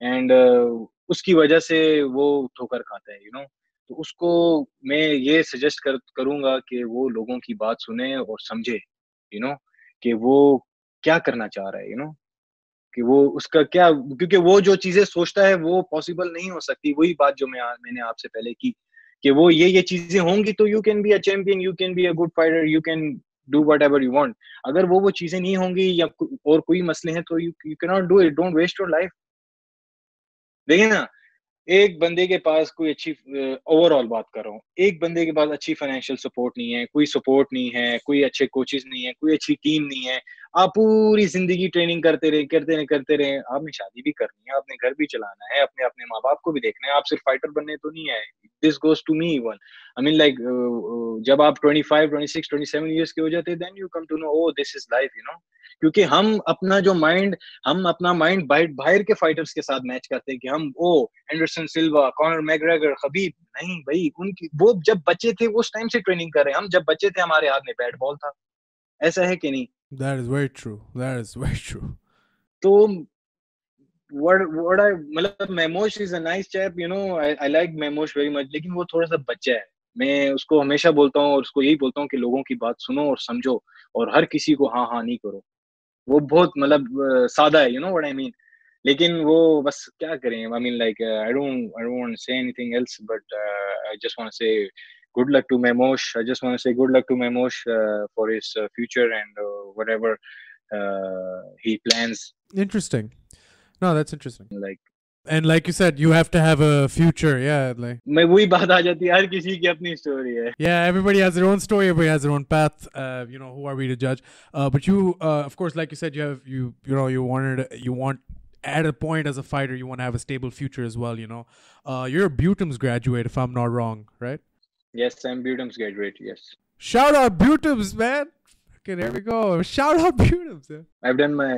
And uski wajah se wo thokar khata hai, you know. To usko main ye suggest kar, karunga ki wo logon ki baat sune aur samjhe, you know, ki wo kya karna cha raha hai, you know. कि वो उसका क्या, क्योंकि वो जो चीजें सोचता है वो पॉसिबल नहीं हो सकती. वही बात जो मैं मैंने आपसे पहले की कि वो ये ये चीजें होंगी तो you can be a champion, you can be a good fighter, you can do whatever you want. अगर वो वो चीजें नहीं होंगी या और कोई मसले हैं तो you you can not do it. Don't waste your life. देखिए ना, एक बंदे के पास कोई अच्छी, ओवरऑल बात कर रहा हूँ, एक बंदे के पास अच्छी फाइनेंशियल सपोर्ट नहीं है, कोई सपोर्ट नहीं है, कोई अच्छे कोचेस नहीं है, कोई अच्छी टीम नहीं है. आप पूरी जिंदगी ट्रेनिंग करते रहे करते रहे करते रहे. आपने शादी भी करनी है, आपने घर भी चलाना है, अपने अपने माँ बाप को भी देखना है. आप सिर्फ फाइटर बनने तो नहीं है. This goes to me even. I mean like जब आप twenty five, twenty six, twenty seven years के हो जाते हैं, then you come to know, oh this is life, you know. क्योंकि हम अपना जो माइंड, हम अपना माइंड बाहर के फाइटर्स के साथ मैच करते हैं कि हम oh Anderson Silva, Conor McGregor, Khabib. नहीं भाई, उनकी वो जब बच्चे थे उस टाइम से ट्रेनिंग कर रहे हैं. हम जब बच्चे थे हमारे हाथ में बैट बॉल था. ऐसा है कि नहीं? That is very true. That is very true. So, what what I, मतलब Mamosh is a nice chap, you know. I I like Mamosh very much. लेकिन वो थोड़ा सा बच्चा है. मैं उसको हमेशा बोलता हूँ और उसको यही बोलता हूँ कि लोगों की बात सुनो और समझो और हर किसी को हाँ हाँ नहीं करो. वो बहुत मतलब सादा है, you know what I mean. लेकिन वो बस क्या करें. I mean like uh, I don't I don't want to say anything else, but uh, I just want to say. Good luck to Mamosh. I just want to say good luck to Mamosh uh, for his uh, future and uh, whatever uh, he plans. Interesting. No, that's interesting. Like, and like you said, you have to have a future. Yeah, like. मैं वही बात आ जाती है. हर किसी की अपनी story है. Yeah, everybody has their own story. Everybody has their own path. Uh, you know, who are we to judge? Uh, but you, uh, of course, like you said, you have you you know you wanted you want. At a point as a fighter, you want to have a stable future as well. You know, uh, you're a Butums graduate, if I'm not wrong, right? Yes, I'm Butums graduate, yes. Shout out Butums, man. Okay, there we go. Shout out Butums. Yeah. I've done my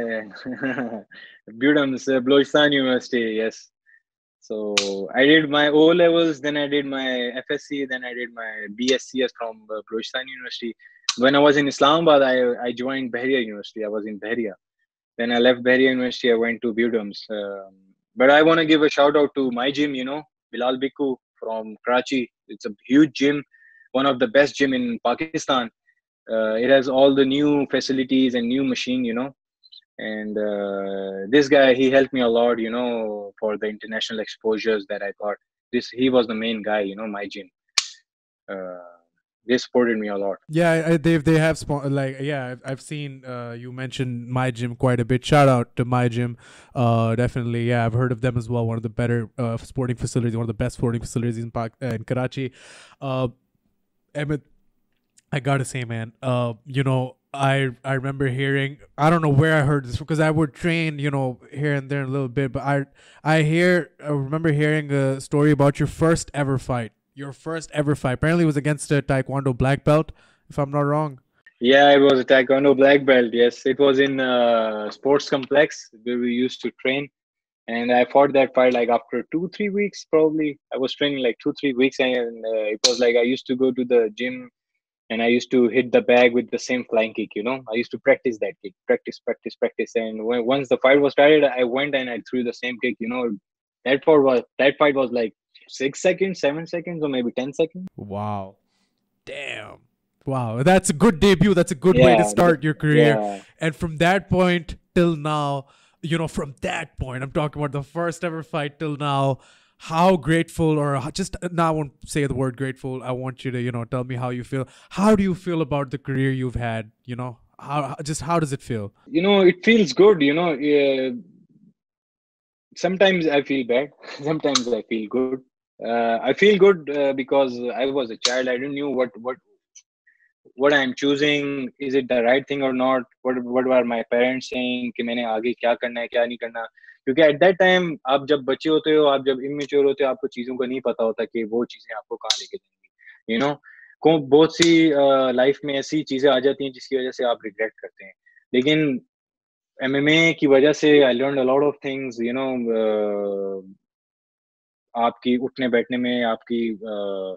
Butums, uh, Balochistan University, yes. So I did my O levels, then I did my F S C, then I did my B S C S from uh, Balochistan University. When I was in Islamabad, I, I joined Bahria University. I was in Bahria. Then I left Bahria University, I went to Butums. Um, but I want to give a shout out to my gym, you know, Bilal Bikku from Karachi. It's a huge gym, one of the best gym in Pakistan. Uh, it has all the new facilities and new machine, you know. And uh, this guy, he helped me a lot, you know, for the international exposures that I got. This, he was the main guy, you know, my gym. Uh, they supported me a lot. Yeah, they they have like yeah, I've, I've seen uh, you mentioned my gym quite a bit. Shout out to my gym, uh, definitely. Yeah, I've heard of them as well. One of the better uh, sporting facilities, one of the best sporting facilities in Pak uh, in Karachi. Uh, Ahmed, I gotta say, man, uh, you know, I I remember hearing, I don't know where I heard this because I would train, you know, here and there a little bit, but I I hear I remember hearing a story about your first ever fight. Your first ever fight apparently was against a Taekwondo black belt, if I'm not wrong. Yeah, it was a Taekwondo black belt. Yes, it was in a sports complex where we used to train, and I fought that fight like after two, three weeks probably. I was training like two, three weeks, and uh, it was like I used to go to the gym, and I used to hit the bag with the same flying kick. You know, I used to practice that kick, practice, practice, practice, and when, once the fight was started, I went and I threw the same kick. You know, that fight was that fight was like. Six seconds, seven seconds, or maybe ten seconds. Wow, damn! Wow, that's a good debut. That's a good yeah, way to start your career. Yeah. And from that point till now, you know, from that point, I'm talking about the first ever fight till now. How grateful, or just now, I won't say the word grateful. I want you to, you know, tell me how you feel. How do you feel about the career you've had? You know, how just how does it feel? You know, it feels good. You know. Uh, sometimes I feel bad, sometimes I feel good. Uh, I feel good uh, because I was a child. I didn't know what what what I am choosing. Is it the right thing or not? What what were my parents saying? कि मैंने आगे क्या करना है, क्या नहीं करना? क्योंकि at that time आप जब बच्चे होते हो, आप जब immature होते हो, आपको चीजों का नहीं पता होता कि वो चीजें आपको कहाँ लेके जाएंगी. You know, को बहुत सी लाइफ में ऐसी चीजें आ जाती हैं जिसकी वजह से आप रिग्रेट करते हैं. लेकिन M M A की वजह से I learned a lot of things, you know, uh, आपकी उठने बैठने में आपकी uh,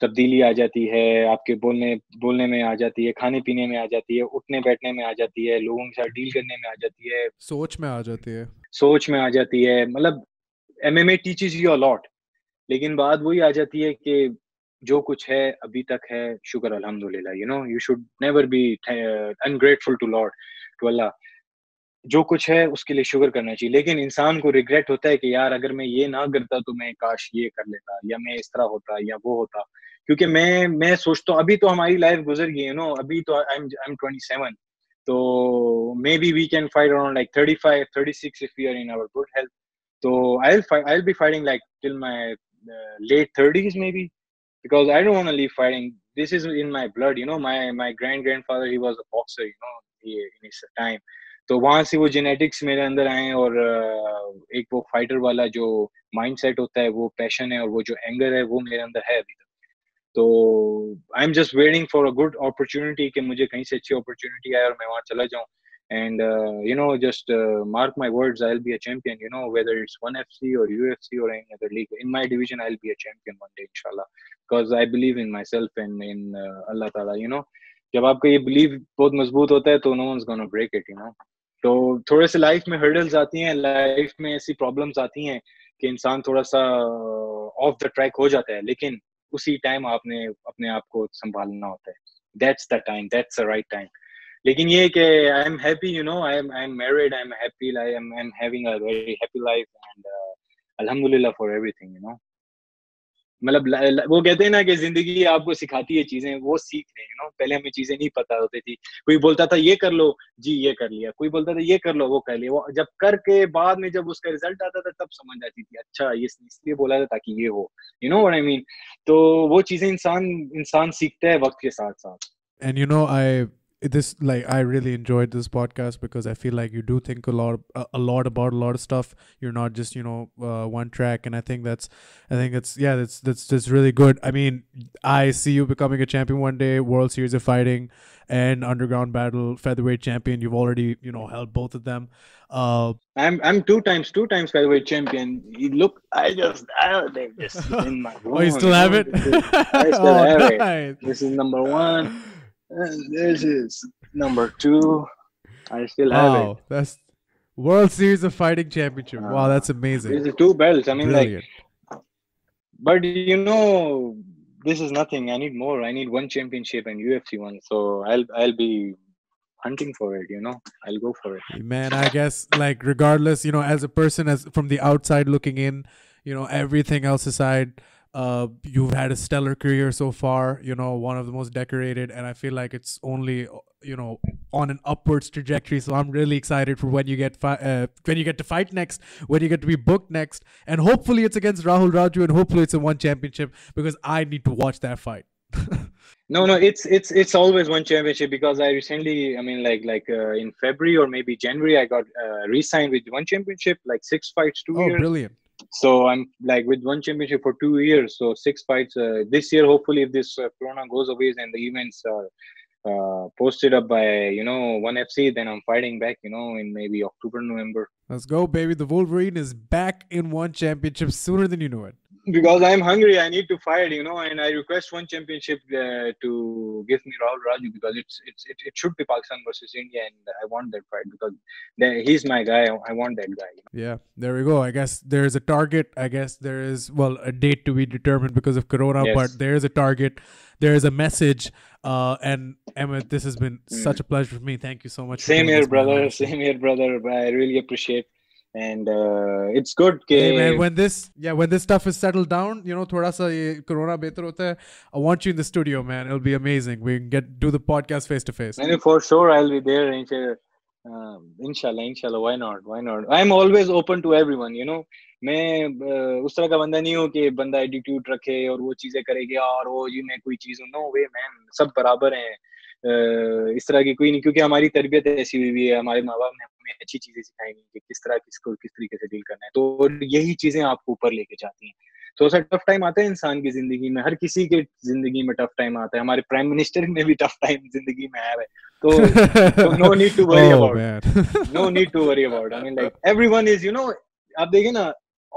तब्दीली आ जाती है, आपके बोलने बोलने में आ जाती है, खाने पीने में आ जाती है, उठने बैठने में आ जाती है, लोगों के साथ डील करने में आ जाती है, सोच में आ जाती है, सोच में आ जाती है. मतलब M M A teaches you a lot, लेकिन बात वही आ जाती है कि जो कुछ है अभी तक है, शुक्र अल्हम्दुलिल्लाह. You know, you should never be ungrateful to Lord, to Allah. जो कुछ है उसके लिए शुगर करना चाहिए. लेकिन इंसान को रिग्रेट होता है कि यार अगर मैं ये ना करता तो मैं काश ये कर लेता, या मैं इस तरह होता, या वो होता. क्योंकि मैं मैं सोचता हूँ अभी तो हमारी लाइफ गुजर गई, यू नो. अभी तो I am I am twenty-seven, तो maybe we can fight around like thirty-five, thirty-six if we are in our good health. तो I will I will be fighting like till my late thirties maybe, because I don't want to leave fighting. This is in my blood, you know. My my grand grandfather, he was a boxer, you know, in his time. तो वहाँ से वो genetics मेरे अंदर आए, और एक वो फाइटर वाला जो माइंडसेट होता है, वो पैशन है, और वो जो एंगर है वो मेरे अंदर है अभी तक. तो I am just waiting for a good opportunity, कि मुझे कहीं से अच्छी अपॉर्चुनिटी आए और मैं वहाँ चला जाऊँ. And you know, just mark my words, I will be a champion, you know, whether it's one F C और यू एफ सी और any other league in my division, I will be a champion one day इंशाल्लाह, because I believe in myself and in Allah ताला, you no. जब आपका ये believe बहुत मजबूत होता है तो no one's gonna break it, you know. तो थोड़े से लाइफ में हर्डल्स आती हैं, लाइफ में ऐसी प्रॉब्लम्स आती हैं कि इंसान थोड़ा सा ऑफ द ट्रैक हो जाता है, लेकिन उसी टाइम आपने अपने आप को संभालना होता है. That's the time, that's the right time. लेकिन ये कि I am happy, you know, I am I am married, I am happy, I am I am having a very happy life, and अल्हम्दुलिल्लाह फॉर एवरीथिंग, यू नो. मतलब वो कहते हैं ना कि जिंदगी आपको सिखाती है चीजें, वो सीख रहे हैं, यू नो. पहले हमें चीजें नहीं पता होती थी. कोई बोलता था ये कर लो, जी ये कर लिया. कोई बोलता था ये कर लो, वो कर लिया. वो जब करके बाद में जब उसका रिजल्ट आता था तब समझ आती थी, अच्छा ये इसलिए बोला था ताकि ये हो, you know what I mean. तो वो चीजें इंसान इंसान सीखता है वक्त के साथ साथ. And you know, I this like I really enjoyed this podcast because I feel like you do think a lot a lot about a lot of stuff. You're not just, you know, uh, one track, and I think that's I think it's yeah that's that's just really good. I mean, I see you becoming a champion one day, World Series of Fighting and Underground Battle featherweight champion. You've already, you know, held both of them. Uh, I'm I'm two times two times featherweight champion. You look, I just I don't think this is in my room. Oh, you still have it? I still oh, have it. Nice. This is number one. And this is number two. I still have wow, it. Wow, that's World Series of Fighting Championship. Uh, wow, that's amazing. These are two belts. I mean, brilliant. Like, but you know, this is nothing. I need more. I need one championship and U F C one. So I'll I'll be hunting for it. You know, I'll go for it. Man, I guess like regardless, you know, as a person, as from the outside looking in, you know, everything else aside. Uh, you've had a stellar career so far, you know, one of the most decorated, and I feel like it's only, you know, on an upwards trajectory. So I'm really excited for when you get fi- uh, when you get to fight next, when you get to be booked next, and hopefully it's against Rahul Raju, and hopefully it's a one championship, because I need to watch that fight. no, no, it's it's it's always one championship, because I recently, I mean, like like uh, in February or maybe January, I got uh, re-signed with one championship, like six fights, two oh, years. Oh, brilliant. So I'm like with one championship for two years, so six fights uh, this year. Hopefully, if this uh, corona goes away and the events are uh, posted up by, you know, one F C, then I'm fighting back, you know, in maybe October, November. Let's go, baby! The Wolverine is back in one championship sooner than you know it. Because I'm hungry, I need to fight, you know, and I request one championship uh, to give me Rahul Raju, because it's it's it, it should be Pakistan versus India, and I want that fight, because they, he's my guy. I want that guy. Yeah, there we go. I guess there is a target. I guess there is well a date to be determined because of Corona, yes. But there is a target. There is a message. Uh, and Ahmed, this has been mm. such a pleasure for me. Thank you so much. Same here, brother. Moment. Same here, brother. I really appreciate. And uh, it's good. Hey man, when this yeah, when this stuff is settled down, you know, thoda sa ye corona better hota hai. I want you in the studio, man. It'll be amazing. We can get do the podcast face to face. And for sure, I'll be there. Um, इंशाल्लाह इंशाल्लाह why not why not I am always open to everyone you know मैं uh, उस तरह का बंदा नहीं हूँ कि बंदा एटीट्यूड रखे और वो चीजें करेगा और वो यू मैं कोई चीज नो वे मैन सब बराबर हैं uh, इस तरह की कोई नहीं क्योंकि हमारी तरबियत ऐसी हुई हुई है हमारे माँ बाप ने हमें अच्छी चीजें सिखाई कि किस तरह किसको किस तरीके से डील करना है तो यही चीजें आपको ऊपर लेके जाती हैं तो ऐसा टफ टाइम आता है इंसान की जिंदगी में हर किसी के जिंदगी में टफ टाइम आता है हमारे प्राइम मिनिस्टर में भी टफ टाइम जिंदगी में आया है तो no need to worry about no need to worry about I mean like everyone is you know आप देखें ना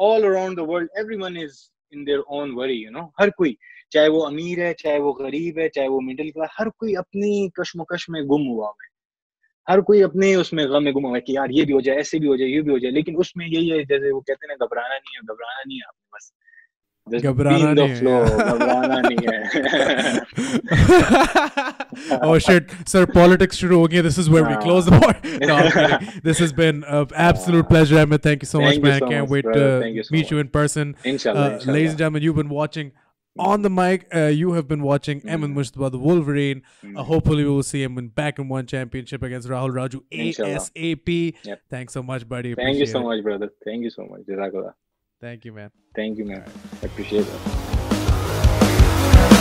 all around the world everyone is in their own worry you know हर कोई चाहे वो अमीर है चाहे वो गरीब है चाहे वो मिडिल क्लास हर कोई अपनी कशमकश में गुम हुआ है हर कोई अपने उसमें गम में गुम हुआ है कि यार ये भी हो जाए ऐसे भी हो जाए ये भी हो जाए लेकिन उसमें यही है जैसे वो कहते हैं ना घबराना नहीं है घबराना नहीं है आपको बस घबराना नहीं, नहीं है। Oh shit, sir, politics शुरू हो गई। This is where we close the board. No, this has been an absolute pleasure, Ahmed. Thank you so much, man. I can't wait to meet you in person. Inshallah, ladies and gentlemen, you've been watching on the mic. Uh, you have been watching Ahmed Mujtaba, the Wolverine. Uh, hopefully, we will see him back in One Championship against Rahul Raju ASAP. Yep. Thanks so much, buddy. Appreciate Thank you so much, it. brother. Thank you so much. Jazakallah. Thank you, man. Thank you, man. I appreciate it.